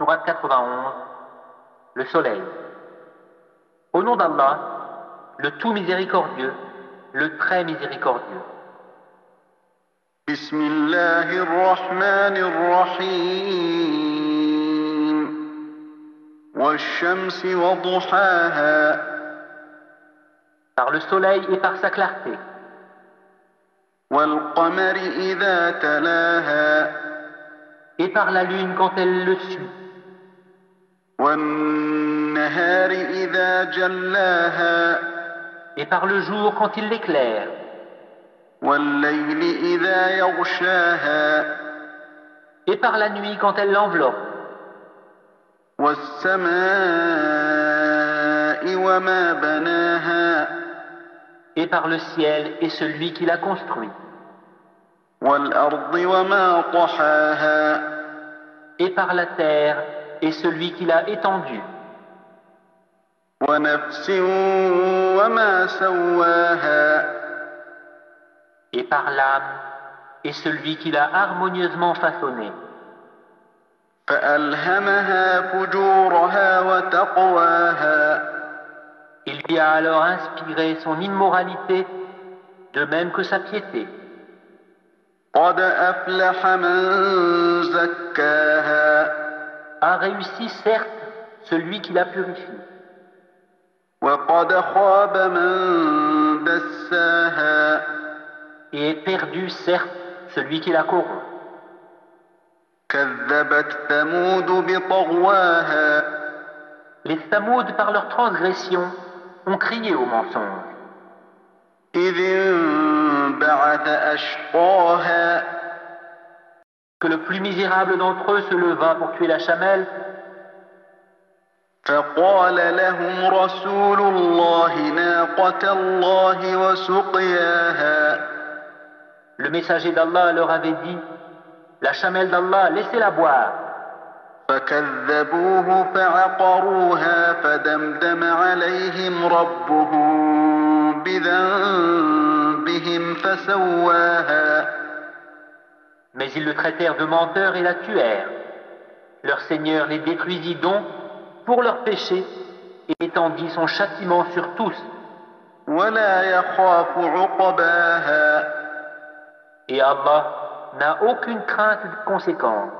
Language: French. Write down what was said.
Surat 91, le soleil. Au nom d'Allah, le tout miséricordieux, le très miséricordieux. Bismillahirrahmanirrahim. Wash-shamsi wa duhaha. Par le soleil et par sa clarté. Wal-qamari idha talaha. Et par la lune quand elle le suit. وَالنَّهَارِ إِذَا جَلَّاهَا Et par le jour quand il l'éclaire. وَاللَّيْلِ إِذَا يَغْشَاهَا Et par la nuit quand elle l'enveloppe. وَالسَّمَاءِ وَمَا بَنَاهَا Et par le ciel et celui qui l'a construit. وَالْأَرْضِ وَمَا طَحَاهَا Et par la terre et celui qui l'a étendu. Et par l'âme, et celui qui l'a harmonieusement façonné. Il lui a alors inspiré son immoralité, de même que sa piété. A réussi, certes, celui qui la purifie. Et est perdu, certes, celui qui la corrompt. Les Thamouds, par leur transgression, ont crié au mensonge. Que le plus misérable d'entre eux se leva pour tuer la chamelle. Le messager d'Allah leur avait dit, la chamelle d'Allah, laissez-la boire. Mais ils le traitèrent de menteur et la tuèrent. Leur Seigneur les détruisit donc pour leurs péchés et étendit son châtiment sur tous. Et Allah n'a aucune crainte de conséquences.